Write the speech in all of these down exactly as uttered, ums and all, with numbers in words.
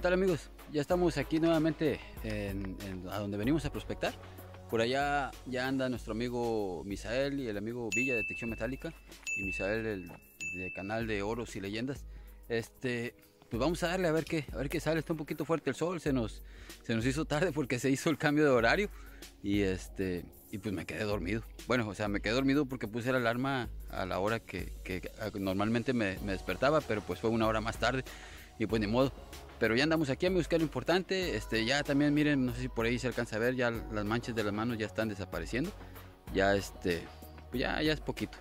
¿Qué tal, amigos? Ya estamos aquí nuevamente en, en, a donde venimos a prospectar. Por allá ya anda nuestro amigo Misael y el amigo Villa de Detección Metálica, y Misael el, el canal de Oros y Leyendas. Este, pues vamos a darle a ver qué, a ver qué sale. Está un poquito fuerte el sol, se nos, se nos hizo tarde porque se hizo el cambio de horario y este y pues me quedé dormido. Bueno, o sea, me quedé dormido porque puse la alarma a la hora que, que normalmente me, me despertaba, pero pues fue una hora más tarde y pues ni modo. Pero ya andamos aquí, amigos, que es lo importante. Este, ya también miren, no sé si por ahí se alcanza a ver, ya las manchas de las manos ya están desapareciendo. Ya este, pues ya, ya es poquito.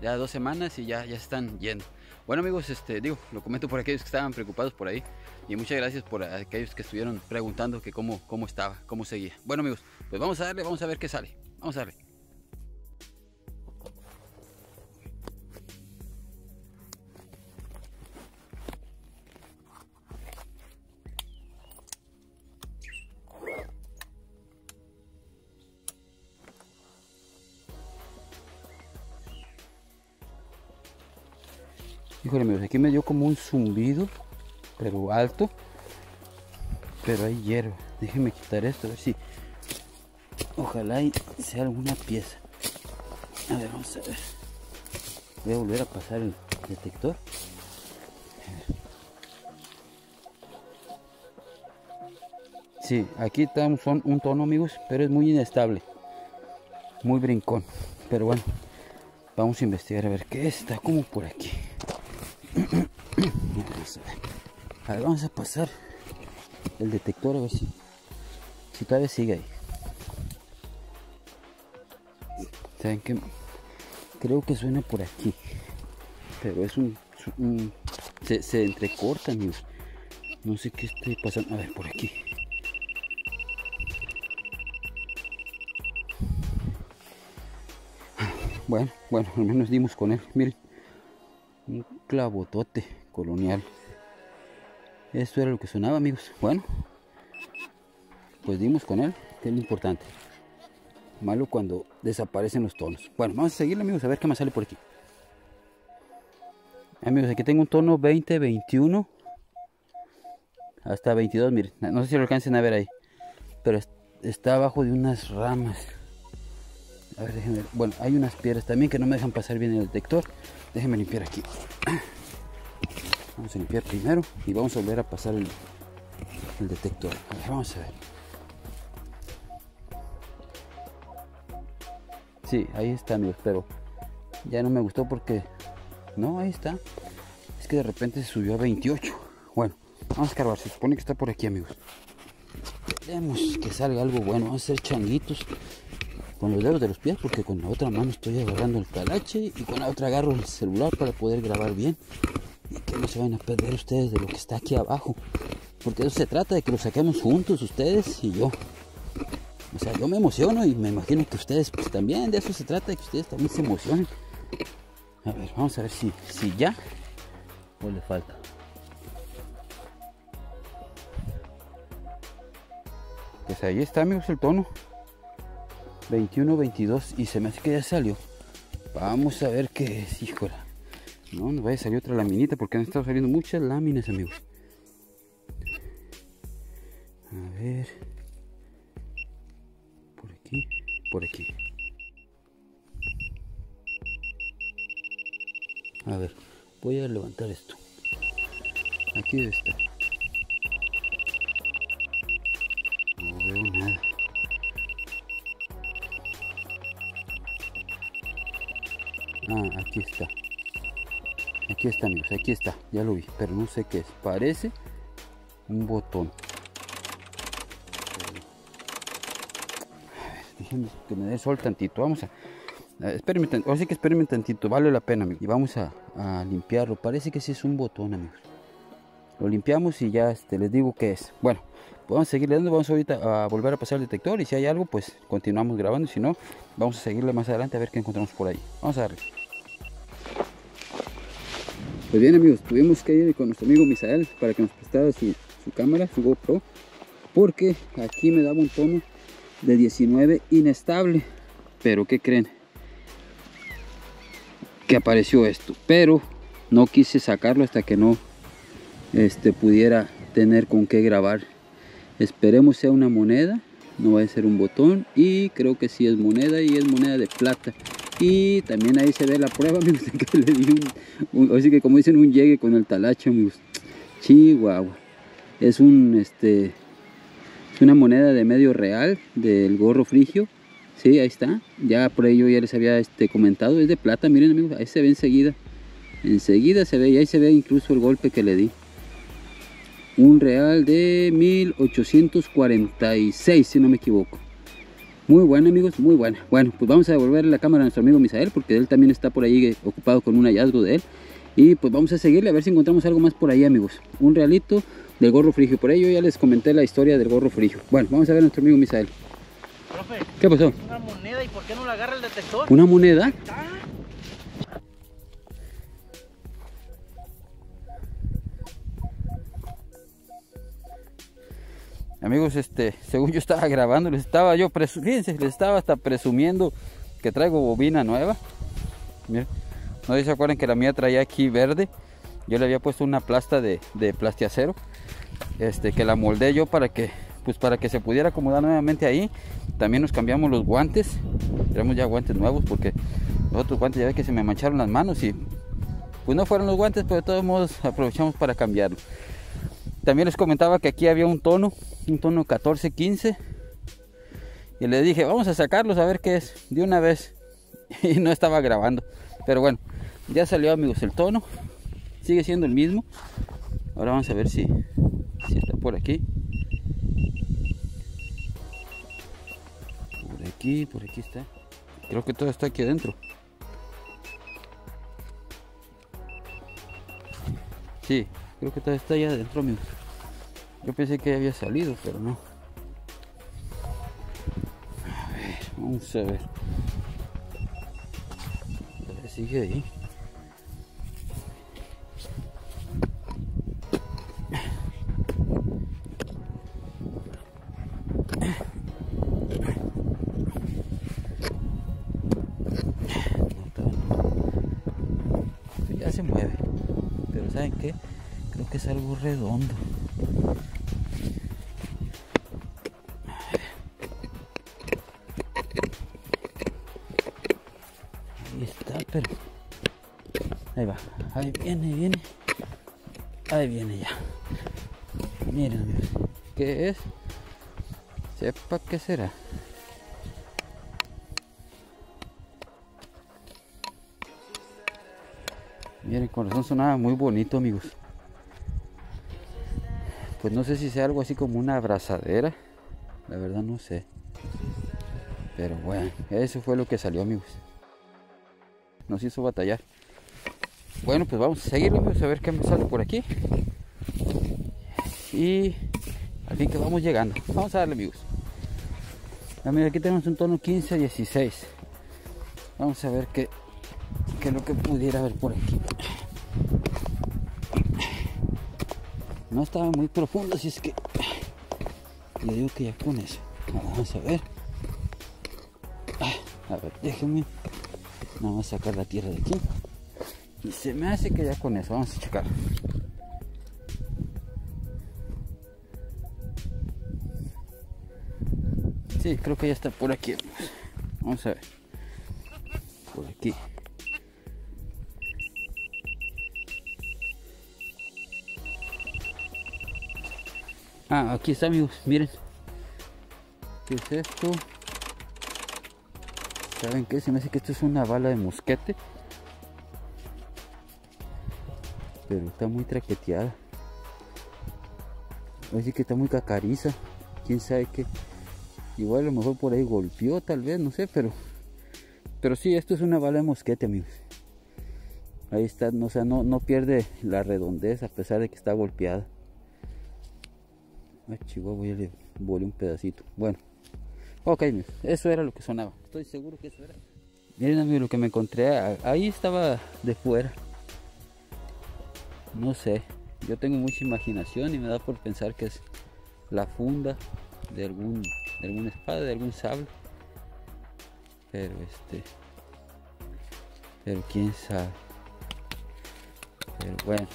Ya dos semanas y ya, ya están yendo. Bueno, amigos, este, digo, lo comento por aquellos que estaban preocupados por ahí. Y muchas gracias por aquellos que estuvieron preguntando que cómo, cómo estaba, cómo seguía. Bueno, amigos, pues vamos a darle, vamos a ver qué sale. Vamos a darle. Híjole, amigos, aquí me dio como un zumbido, pero alto, pero hay hierba. Déjenme quitar esto, a ver si, ojalá y sea alguna pieza. A ver, vamos a ver. Voy a volver a pasar el detector. Sí, aquí está un, son, un tono, amigos, pero es muy inestable, muy brincón. Pero bueno, vamos a investigar a ver qué está como por aquí. A ver, vamos a pasar el detector a ver si, si todavía sigue ahí. Saben que creo que suena por aquí, pero es un, un se, se entrecorta, amigos. No sé qué esté pasando. A ver, por aquí. Bueno, bueno, al menos dimos con él. Miren, un clavotote colonial. Esto era lo que sonaba, amigos. Bueno, pues dimos con él, que es lo importante. Malo cuando desaparecen los tonos. Bueno, vamos a seguirle, amigos, a ver qué más sale por aquí. Amigos, aquí tengo un tono veinte, veintiuno hasta veintidós, miren. No sé si lo alcancen a ver ahí, pero está abajo de unas ramas. A ver, déjenme ver. Bueno, hay unas piedras también que no me dejan pasar bien el detector. Déjenme limpiar aquí. Vamos a limpiar primero y vamos a volver a pasar el, el detector. A ver, vamos a ver. Sí, ahí está, amigos, pero ya no me gustó porque... No, ahí está. Es que de repente se subió a veintiocho. Bueno, vamos a escarbar. Se supone que está por aquí, amigos. Esperemos que salga algo bueno. Vamos a hacer changuitos con los dedos de los pies porque con la otra mano estoy agarrando el calache y con la otra agarro el celular para poder grabar bien. Y que no se vayan a perder ustedes de lo que está aquí abajo, porque eso se trata, de que lo saquemos juntos, ustedes y yo. O sea, yo me emociono y me imagino que ustedes pues también, de eso se trata, de que ustedes también se emocionen. A ver, vamos a ver si, si ya o le falta. Pues ahí está, amigos, el tono veintiuno, veintidós, y se me hace que ya salió. Vamos a ver qué es, híjola. No, no vaya a salir otra laminita porque han estado saliendo muchas láminas, amigos. A ver. Por aquí, por aquí. A ver, voy a levantar esto. Aquí debe estar. No veo nada. Ah, aquí está. Aquí está, amigos, aquí está, ya lo vi, pero no sé qué es, parece un botón. A ver, déjenme que me dé sol tantito, vamos a... a espérenme tantito, así que espérenme tantito, vale la pena, amigos. Y vamos a, a limpiarlo, parece que sí es un botón, amigos. Lo limpiamos y ya este, les digo qué es. Bueno, pues vamos a seguirle dando, vamos ahorita a volver a pasar el detector y si hay algo, pues continuamos grabando, y si no, vamos a seguirle más adelante a ver qué encontramos por ahí. Vamos a darle. Pues bien, amigos, tuvimos que ir con nuestro amigo Misael para que nos prestara su, su cámara, su GoPro, porque aquí me daba un tono de diecinueve inestable. Pero ¿qué creen? Que apareció esto, pero no quise sacarlo hasta que no este, pudiera tener con qué grabar. Esperemos sea una moneda, no va a ser un botón, y creo que sí es moneda, y es moneda de plata. Y también ahí se ve la prueba, amigos, que le di un, un, así que como dicen, un llegue con el talacho, amigos. Chihuahua. Es un este es una moneda de medio real del gorro Frigio. Sí, ahí está. Ya por ello ya les había este, comentado. Es de plata, miren, amigos, ahí se ve enseguida. Enseguida se ve, y ahí se ve incluso el golpe que le di. Un real de mil ochocientos cuarenta y seis, si no me equivoco. Muy buena, amigos, muy buena. Bueno, pues vamos a devolverle la cámara a nuestro amigo Misael, porque él también está por ahí ocupado con un hallazgo de él. Y pues vamos a seguirle a ver si encontramos algo más por ahí, amigos. Un realito del gorro Frigio. Por ello ya les comenté la historia del gorro Frigio. Bueno, vamos a ver a nuestro amigo Misael. Profe, ¿qué pasó? Una moneda, ¿y por qué no la agarra el detector? ¿Una moneda? Amigos, este, según yo estaba grabando, les estaba yo, fíjense, les estaba hasta presumiendo que traigo bobina nueva. Miren, no sé si se acuerdan que la mía traía aquí verde. Yo le había puesto una plasta de, de plastiacero, este, que la moldé yo para que, pues para que se pudiera acomodar nuevamente ahí. También nos cambiamos los guantes, tenemos ya guantes nuevos, porque los otros guantes ya ves que se me mancharon las manos y pues no fueron los guantes, pero de todos modos aprovechamos para cambiarlo. También les comentaba que aquí había un tono, un tono catorce quince, y le dije, vamos a sacarlos a ver qué es, de una vez, y no estaba grabando, pero bueno, ya salió, amigos, el tono, sigue siendo el mismo. Ahora vamos a ver si, si está por aquí, por aquí, por aquí está, creo que todo está aquí adentro. Sí, creo que todo está allá adentro, amigos. Yo pensé que había salido, pero no. A ver, vamos a ver. A ver, sigue ahí. No, ya se mueve. Pero ¿saben qué? Creo que es algo redondo. Pero ahí va, ahí viene, viene, ahí viene ya. Miren, amigos, ¿qué es? Sepa qué será. Miren, con razón sonaba muy bonito, amigos. Pues no sé si sea algo así como una abrazadera, la verdad no sé. Pero bueno, eso fue lo que salió, amigos. Nos hizo batallar. Bueno, pues vamos a seguirlo, pues, a ver qué me sale por aquí. Y al fin que vamos llegando. Vamos a darle, amigos. Ah, mira, aquí tenemos un tono quince dieciséis. Vamos a ver qué, qué es lo que pudiera haber por aquí. No estaba muy profundo, así es que le digo que ya con eso. Vamos a ver. A ver, déjenme. Vamos a sacar la tierra de aquí. Y se me hace que ya con eso. Vamos a checar. Sí, creo que ya está por aquí. Vamos a ver. Por aquí. Ah, aquí está, amigos. Miren. ¿Qué es esto? ¿Saben qué? Se me hace que esto es una bala de mosquete. Pero está muy traqueteada. Voy a decir que está muy cacariza. Quién sabe qué. Igual a lo mejor por ahí golpeó, tal vez, no sé, pero... Pero sí, esto es una bala de mosquete, amigos. Ahí está, o sea, no, no pierde la redondez a pesar de que está golpeada. Ay, chihuahua, ya le volé un pedacito. Bueno. Ok, eso era lo que sonaba. Estoy seguro que eso era. Miren, amigos, lo que me encontré. Ahí estaba de fuera. No sé. Yo tengo mucha imaginación y me da por pensar que es la funda de algún de alguna espada, de algún sable. Pero este... Pero quién sabe. Pero bueno.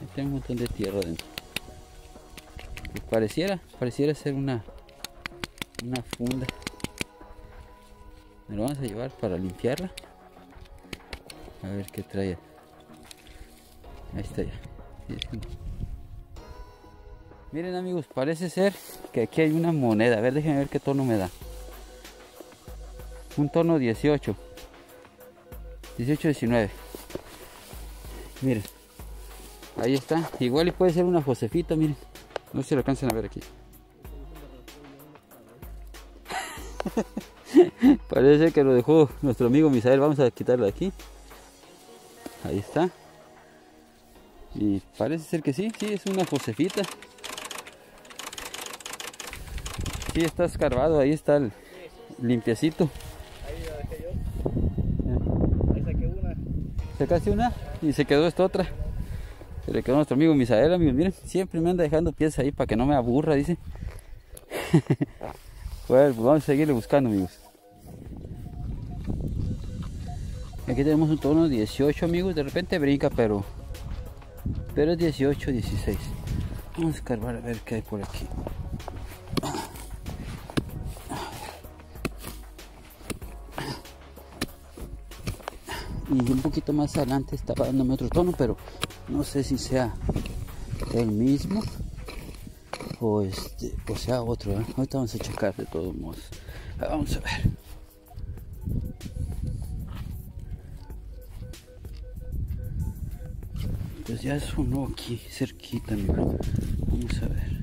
Ahí tengo un montón de tierra dentro. Pues pareciera, pareciera ser una, una funda. Nos lo vamos a llevar para limpiarla. A ver qué trae. Ahí está ya. Miren amigos, parece ser que aquí hay una moneda. A ver, déjenme ver qué tono me da. Un tono dieciocho. dieciocho, diecinueve. Miren. Ahí está. Igual y puede ser una Josefita, miren. No sé si lo alcanzan a ver aquí. Parece que lo dejó nuestro amigo Misael. Vamos a quitarlo de aquí. Ahí está. Y parece ser que sí, sí, es una Josefita. Sí, está escarbado, ahí está el limpiecito. Ahí la dejé yo. Ahí saqué una. Sacaste una y se quedó esta otra. Se le quedó nuestro amigo Misael, amigos. Miren, siempre me anda dejando piezas ahí para que no me aburra, dice. Bueno, pues vamos a seguirle buscando, amigos. Aquí tenemos un tono dieciocho, amigos. De repente brinca, pero... pero es dieciocho, dieciséis. Vamos a escarbar a ver qué hay por aquí. Y un poquito más adelante estaba dándome otro tono, pero no sé si sea el mismo o, este, o sea otro, ¿eh? Ahorita vamos a checar de todos modos. Vamos a ver. Pues ya sonó aquí cerquita, mi hermano. Vamos a ver.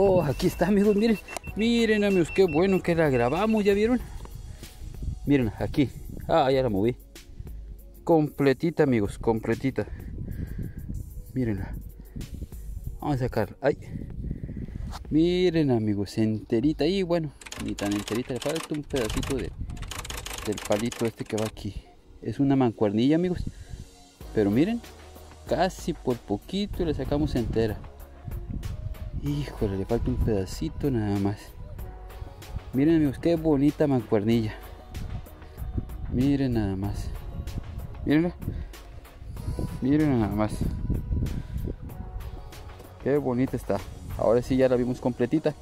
Oh, aquí está, amigos, miren, miren, amigos, qué bueno que la grabamos, ¿ya vieron? Miren, aquí, ah, ya la moví, completita, amigos, completita, mírenla, vamos a sacarla, ay, miren, amigos, enterita, y bueno, ni tan enterita, le falta un pedacito de, del palito este que va aquí, es una mancuernilla, amigos, pero miren, casi por poquito la sacamos entera. Híjole, le falta un pedacito nada más. Miren amigos, qué bonita mancuernilla. Miren nada más. Mirenla. Miren nada más. Qué bonita está. Ahora sí ya la vimos completita.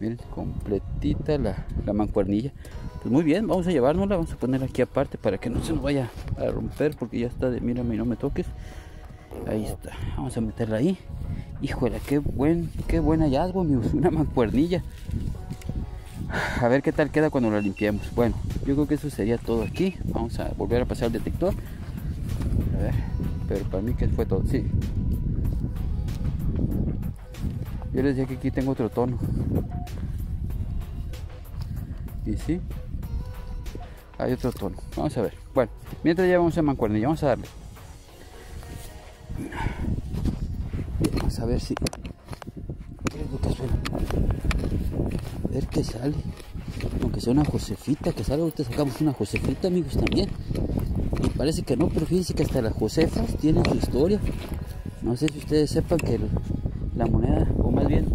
Miren, completita la, la mancuernilla. Pues muy bien, vamos a llevárnosla. Vamos a poner aquí aparte para que no se nos vaya a romper. Porque ya está de mírame y no me toques. Ahí está, vamos a meterla ahí. Híjole, qué buen, qué buen hallazgo, amigos, una mancuernilla. A ver qué tal queda cuando la limpiemos. Bueno, yo creo que eso sería todo aquí. Vamos a volver a pasar el detector. A ver, pero para mí que fue todo, sí. Yo les decía que aquí tengo otro tono. Y sí, hay otro tono, vamos a ver. Bueno, mientras ya vamos a mancuernilla, vamos a darle. Vamos a ver si a ver qué sale, aunque sea una Josefita que sale. Ahorita sacamos una Josefita, amigos, también. Y parece que no, pero fíjense que hasta las Josefas tienen su historia. No sé si ustedes sepan que el, la moneda, o más bien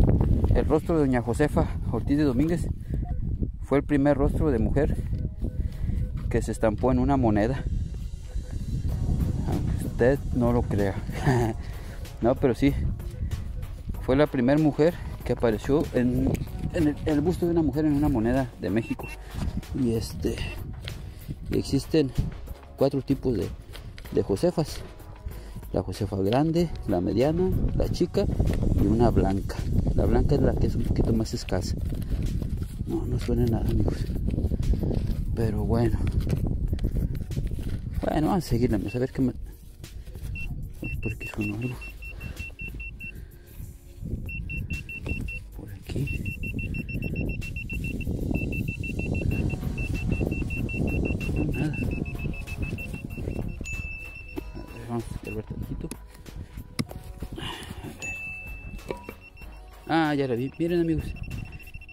el rostro de doña Josefa Ortiz de Domínguez, fue el primer rostro de mujer que se estampó en una moneda. Usted no lo crea. No, pero sí, fue la primera mujer que apareció en, en, el, en el busto de una mujer en una moneda de México. Y este existen cuatro tipos de, de Josefas: la Josefa grande, la mediana, la chica y una blanca. La blanca es la que es un poquito más escasa. No, no suena nada, amigos. Pero bueno, bueno, vamos a seguirla, amigos, a ver qué me... porque son algo por aquí. No, nada. A ver, vamos a ver tantito. Ah, ya la vi. Miren amigos,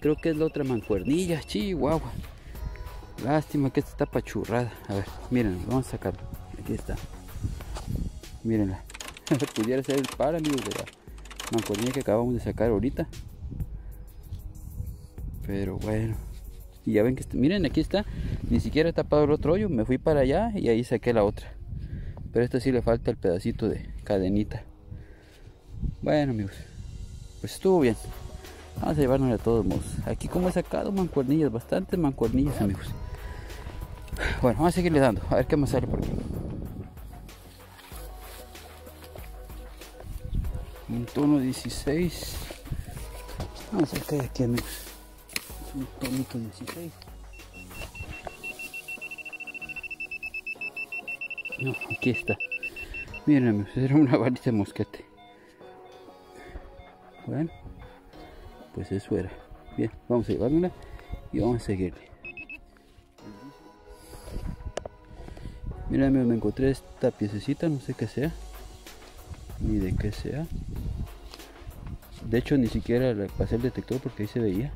creo que es la otra mancuernilla. Chihuahua, lástima que esta está pachurrada. A ver, miren, vamos a sacarla. Aquí está. Mírenla. Pudiera ser el parálisis de la mancornilla que acabamos de sacar ahorita. Pero bueno. Y ya ven que está, miren, aquí está. Ni siquiera he tapado el otro hoyo. Me fui para allá y ahí saqué la otra. Pero a esta sí le falta el pedacito de cadenita. Bueno, amigos, pues estuvo bien. Vamos a llevarnos a todos modos. Aquí como he sacado mancuernillas, bastantes mancuernillas, amigos. Bueno, vamos a seguirle dando. A ver qué más sale por aquí. Un tono dieciséis. Vamos a sacar aquí, amigos. Un tonito dieciséis. No, aquí está. Miren, amigos, era una varita de mosquete. Bueno, pues eso era. Bien, vamos a llevárnosla y vamos a seguirle. Miren, amigos, me encontré esta piececita, no sé qué sea, ni de qué sea. De hecho, ni siquiera le pasé el detector porque ahí se veía.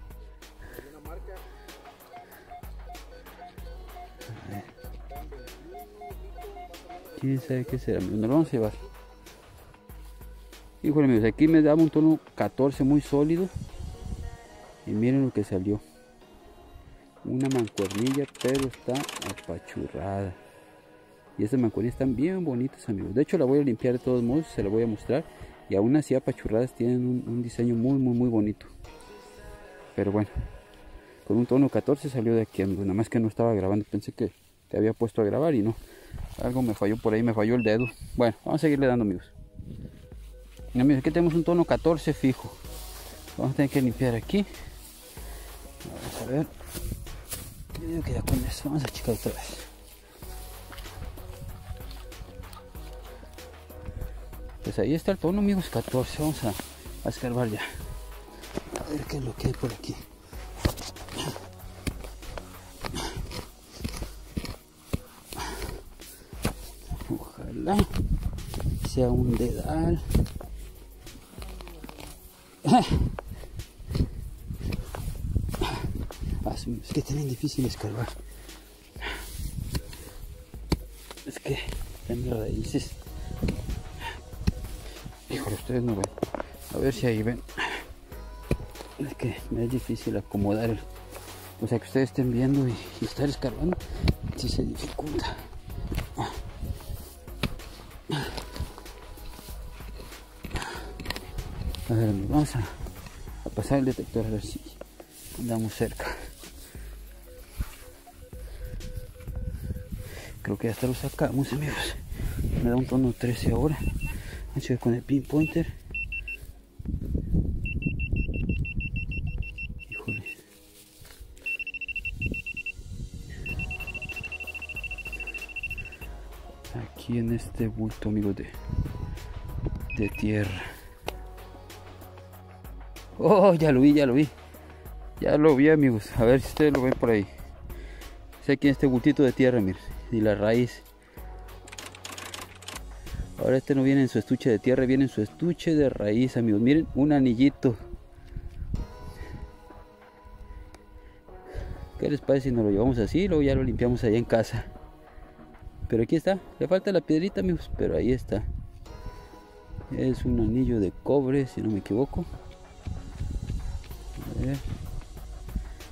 Quién sabe qué será, nos lo vamos a llevar. Híjole, amigos, aquí me daba un tono catorce muy sólido. Y miren lo que salió. Una mancuernilla, pero está apachurrada. Y estas mancuernillas están bien bonitas, amigos. De hecho, la voy a limpiar de todos modos, se la voy a mostrar. Y aún así apachurradas tienen un, un diseño muy, muy, muy bonito. Pero bueno, con un tono catorce salió de aquí, amigos. Nada más que no estaba grabando, pensé que te había puesto a grabar y no. Algo me falló por ahí, me falló el dedo. Bueno, vamos a seguirle dando, amigos. Y amigos, aquí tenemos un tono catorce fijo. Vamos a tener que limpiar aquí. Vamos a ver. Yo digo que ya con eso. Vamos a checar otra vez. Pues ahí está el tono, amigos, catorce. Vamos a, a escarbar ya. A ver qué es lo que hay por aquí. Sea un dedal. Es que también es difícil escarbar, es que tengo raíces. Híjole, ustedes no ven, a ver si ahí ven, es que me es difícil acomodar el, o sea que ustedes estén viendo y, y estar escarbando, si se dificulta. A ver, vamos a, a pasar el detector a ver si andamos cerca. Creo que hasta lo sacamos, amigos. Me da un tono trece ahora. Vamos a ver con el pinpointer. Híjole. Aquí en este bulto, amigos, de, de tierra. Oh, ya lo vi, ya lo vi. Ya lo vi, amigos. A ver si ustedes lo ven por ahí. Es aquí en este bultito de tierra, miren. Y la raíz. Ahora este no viene en su estuche de tierra, viene en su estuche de raíz, amigos. Miren, un anillito. ¿Qué les parece si nos lo llevamos así? Luego ya lo limpiamos allá en casa. Pero aquí está. Le falta la piedrita, amigos. Pero ahí está. Es un anillo de cobre, si no me equivoco.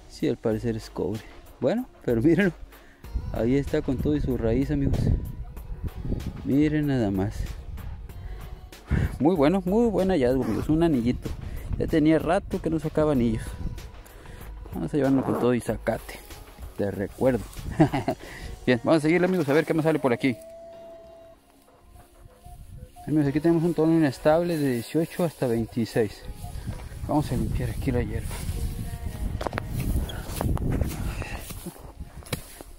Si sí, al parecer es cobre. Bueno, pero mírenlo. Ahí está con todo y su raíz, amigos. Miren nada más. Muy bueno, muy buen hallazgo, amigos. Un anillito. Ya tenía rato que no sacaba anillos. Vamos a llevarlo con todo y sacate. Te recuerdo. Bien, vamos a seguirle, amigos, a ver qué más sale por aquí. Amigos, aquí tenemos un tono inestable de dieciocho hasta veintiséis. Vamos a limpiar aquí la hierba.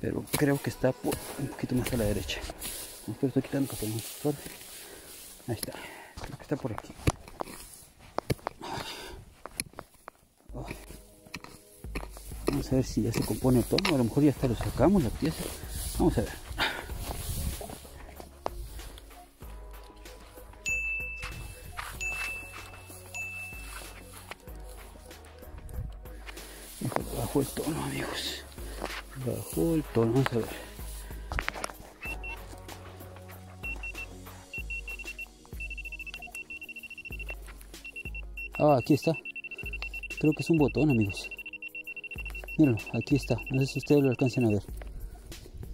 Pero creo que está por un poquito más a la derecha. Esto lo estoy quitando porque tenemos suerte. Ahí está. Creo que está por aquí. Vamos a ver si ya se compone todo. A lo mejor ya hasta lo sacamos la pieza. Vamos a ver. Bajo el tono, amigos. Bajo el tono, vamos a ver. Ah, aquí está. Creo que es un botón, amigos. Mírenlo, aquí está. No sé si ustedes lo alcancen a ver.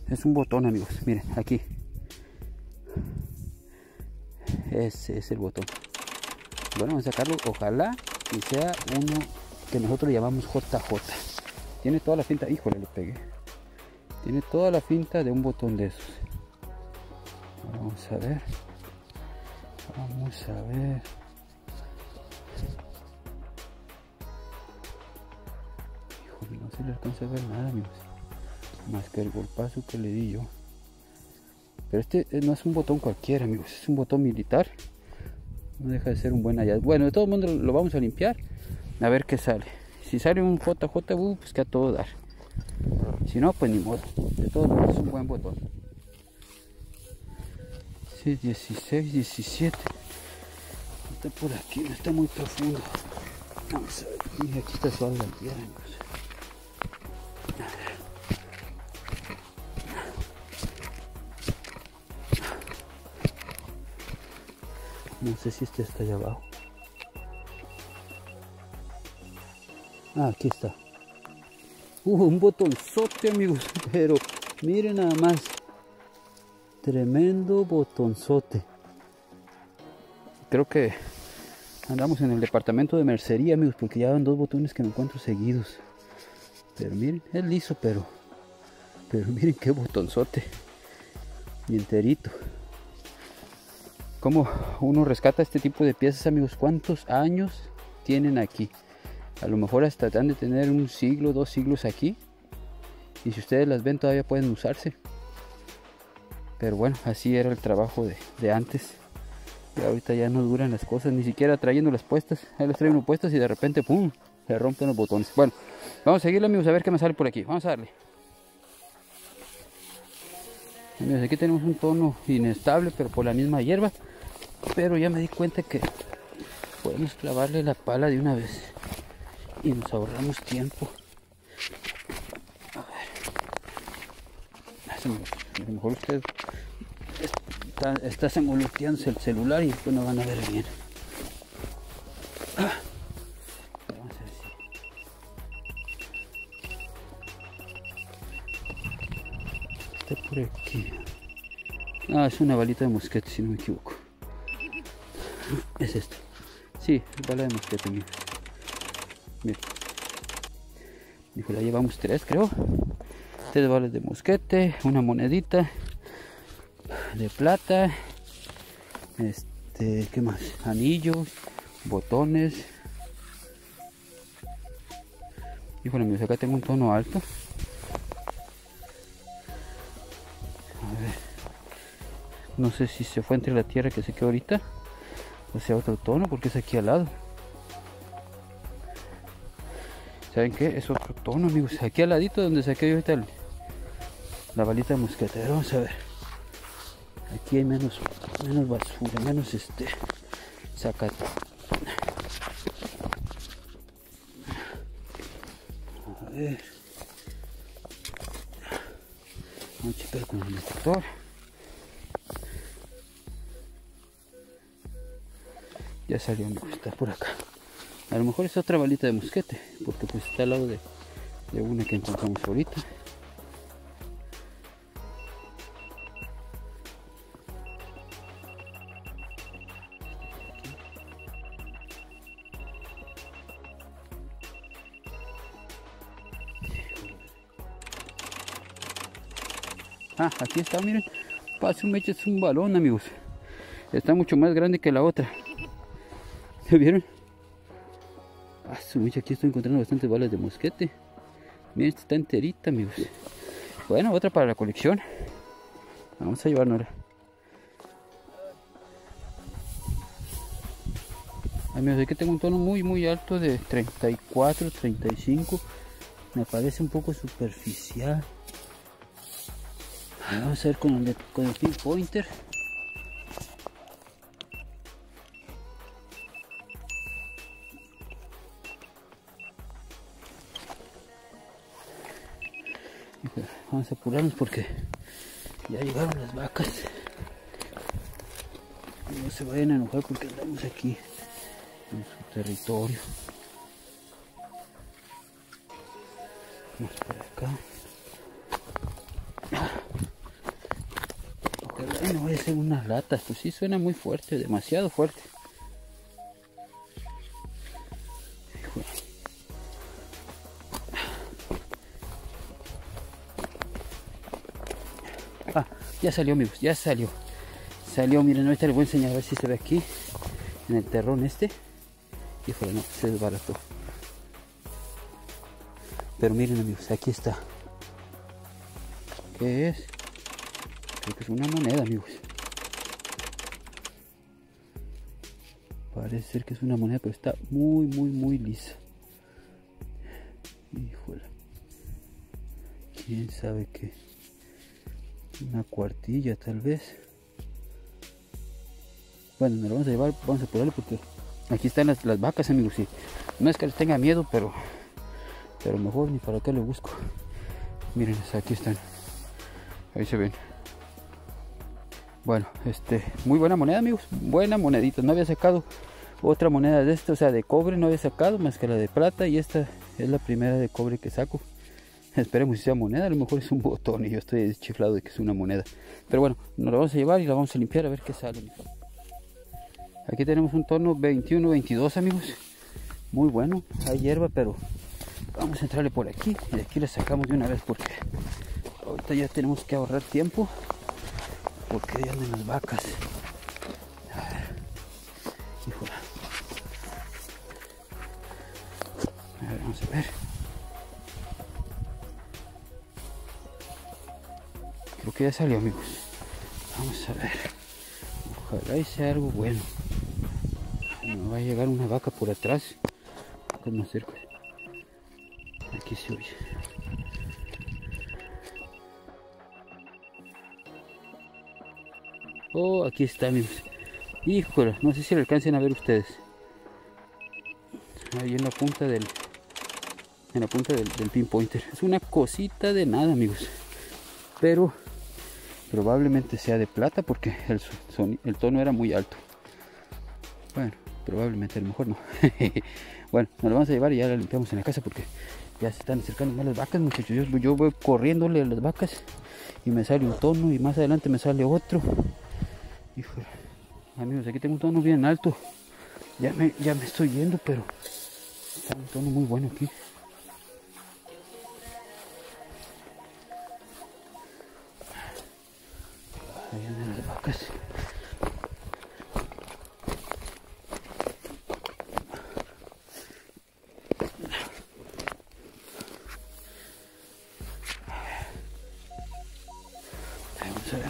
Es un botón, amigos. Miren, aquí. Ese es el botón. Bueno, vamos a sacarlo. Ojalá y sea uno que nosotros le llamamos J J. Tiene toda la finta. Híjole, le pegué. Tiene toda la finta de un botón de esos. Vamos a ver. Vamos a ver. Híjole, no se le alcanza a ver nada, amigos. Más que el golpazo que le di yo. Pero este no es un botón cualquiera, amigos. Es un botón militar. No deja de ser un buen hallazgo. Bueno, de todo modo lo vamos a limpiar. A ver qué sale. Si sale un J J, pues que a todo dar. Si no, pues ni modo. De todo modo es un buen botón. Sí, dieciséis, diecisiete. Está por aquí, no está muy profundo. Vamos a ver. Mira, aquí está suave la tierra, amigos. No sé si este está allá abajo. Ah, aquí está. Uh, un botonzote, amigos. Pero miren nada más. Tremendo botonzote. Creo que andamos en el departamento de mercería, amigos. Porque ya van dos botones que me encuentro seguidos. Pero miren, es liso, pero... Pero miren qué botonzote. Y enterito. Como uno rescata este tipo de piezas, amigos. ¿Cuántos años tienen aquí? A lo mejor hasta han de tener un siglo, dos siglos aquí. Y si ustedes las ven todavía pueden usarse. Pero bueno, así era el trabajo de, de antes. Y ahorita ya no duran las cosas, ni siquiera trayendo las puestas. Ahí las traen puestas y de repente ¡pum! Se rompen los botones. Bueno, vamos a seguirle, amigos, a ver qué me sale por aquí. Vamos a darle. Amigos, aquí tenemos un tono inestable, pero por la misma hierba. Pero ya me di cuenta que podemos clavarle la pala de una vez y nos ahorramos tiempo. A ver, a lo mejor usted está, está sangoloteándose el celular y después no van a ver bien. Vamos a ver si está por aquí. Ah, es una balita de mosquete, si no me equivoco. Es esto. Sí, bala de mosquete, mira. Mira. Dijo, la llevamos tres, creo. Tres balas de mosquete, una monedita de plata. Este, ¿qué más? Anillos, botones. Híjole, amigos, acá tengo un tono alto. A ver. No sé si se fue entre la tierra que se quedó ahorita. O sea, otro tono, porque es aquí al lado. ¿Saben qué? Es otro tono, amigos. Aquí al ladito donde saqué yo ahorita el, la balita de mosquetero. Vamos a ver. Aquí hay menos, menos basura, menos este zacate. A ver. Vamos a checar con el detector. Ya salió, amigos, está por acá. A lo mejor es otra balita de mosquete, porque pues está al lado de, de una que encontramos ahorita. Ah, aquí está, miren. Pase un mecha, es un balón, amigos. Está mucho más grande que la otra. ¿Se vieron? Ah, aquí estoy encontrando bastantes balas de mosquete. Miren, esta está enterita, amigos. Bueno, otra para la colección. Vamos a llevárnosla. Amigos, aquí tengo un tono muy muy alto de treinta y cuatro, treinta y cinco. Me parece un poco superficial. Vamos a ver con el, con el pinpointer. Vamos a apurarnos porque ya llegaron las vacas. No se vayan a enojar porque andamos aquí en su territorio. Vamos por acá. Ojalá no vaya a ser unas latas, pues sí suena muy fuerte, demasiado fuerte. Ah, ya salió amigos, ya salió. Salió, miren, ahorita les voy a enseñar a ver si se ve aquí, en el terrón este. Híjole, no, se desbarató. Pero miren amigos, aquí está. ¿Qué es? Creo que es una moneda, amigos. Parece ser que es una moneda, pero está muy, muy, muy lisa. Híjole. ¿Quién sabe qué? Una cuartilla, tal vez. Bueno, nos lo vamos a llevar, vamos a pegarlo porque aquí están las, las vacas, amigos. Sí. No es que les tenga miedo, pero... pero mejor ni para qué lo busco. Miren, aquí están. Ahí se ven. Bueno, este, muy buena moneda, amigos. Buena monedita. No había sacado otra moneda de esta, o sea, de cobre no había sacado más que la de plata. Y esta es la primera de cobre que saco. Esperemos si sea moneda. A lo mejor es un botón y yo estoy chiflado de que es una moneda. Pero bueno, nos la vamos a llevar y la vamos a limpiar a ver qué sale. Aquí tenemos un tono veintiuno veintidós, amigos. Muy bueno. Hay hierba, pero... vamos a entrarle por aquí y de aquí la sacamos de una vez porque ahorita ya tenemos que ahorrar tiempo porque ya andan las vacas. A ver, híjole. A ver, vamos a ver. Creo que ya salió, amigos. Vamos a ver. Ojalá y sea algo bueno. No va a llegar una vaca por atrás. Que nos acerque. Aquí se oye. Oh, aquí está, amigos. Híjole, no sé si lo alcancen a ver ustedes. Ahí en la punta del... en la punta del, del pinpointer. Es una cosita de nada, amigos. Pero probablemente sea de plata porque el, son, el tono era muy alto. Bueno, probablemente a lo mejor no. Bueno, nos lo vamos a llevar y ya la limpiamos en la casa porque... ya se están acercando más las vacas, muchachos. Yo, yo voy corriéndole a las vacas y me sale un tono y más adelante me sale otro. Híjole. Amigos, aquí tengo un tono bien alto. Ya me, ya me estoy yendo, pero está un tono muy bueno aquí. Ahí andan las vacas.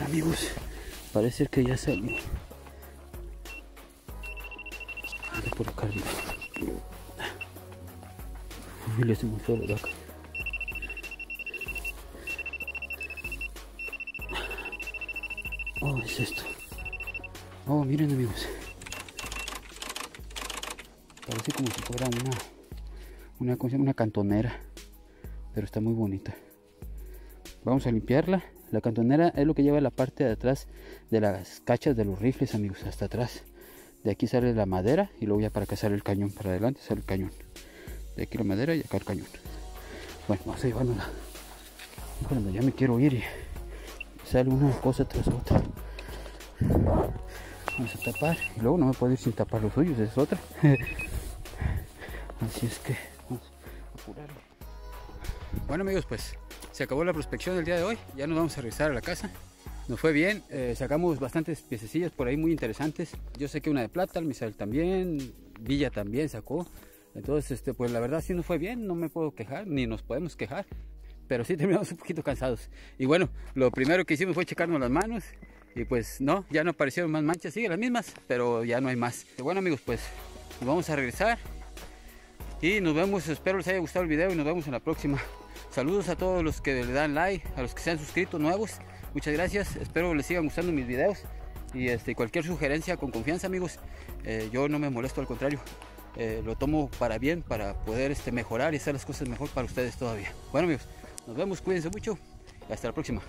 Amigos, parece que ya salió. Vale, por acá arriba. Uy, le hacemos solo la vaca. Oh, es esto. Oh, miren amigos. Parece como si fuera una, una, ¿cómo se llama? Una cantonera. Pero está muy bonita. Vamos a limpiarla. La cantonera es lo que lleva la parte de atrás de las cachas de los rifles, amigos, hasta atrás. De aquí sale la madera y luego ya para acá sale el cañón. Para adelante sale el cañón. De aquí la madera y acá el cañón. Bueno, vamos a llevárnosla. Cuando ya me quiero ir y sale una cosa tras otra. Vamos a tapar. Y luego no me puedo ir sin tapar los suyos, es otra. Así es que vamos a apurarlo. Bueno amigos, pues... se acabó la prospección del día de hoy, ya nos vamos a regresar a la casa. Nos fue bien, eh, sacamos bastantes piececillas por ahí muy interesantes. Yo sé que una de plata, el Misael también, Villa también sacó. Entonces, este, pues la verdad sí nos fue bien, no me puedo quejar, ni nos podemos quejar. Pero sí terminamos un poquito cansados. Y bueno, lo primero que hicimos fue checarnos las manos. Y pues no, ya no aparecieron más manchas, siguen las mismas, pero ya no hay más. Y bueno amigos, pues nos vamos a regresar. Y nos vemos, espero les haya gustado el video y nos vemos en la próxima. Saludos a todos los que le dan like, a los que se han suscrito nuevos. Muchas gracias, espero les sigan gustando mis videos. Y este, cualquier sugerencia con confianza amigos, eh, yo no me molesto, al contrario. Eh, lo tomo para bien, para poder este, mejorar y hacer las cosas mejor para ustedes todavía. Bueno amigos, nos vemos, cuídense mucho y hasta la próxima.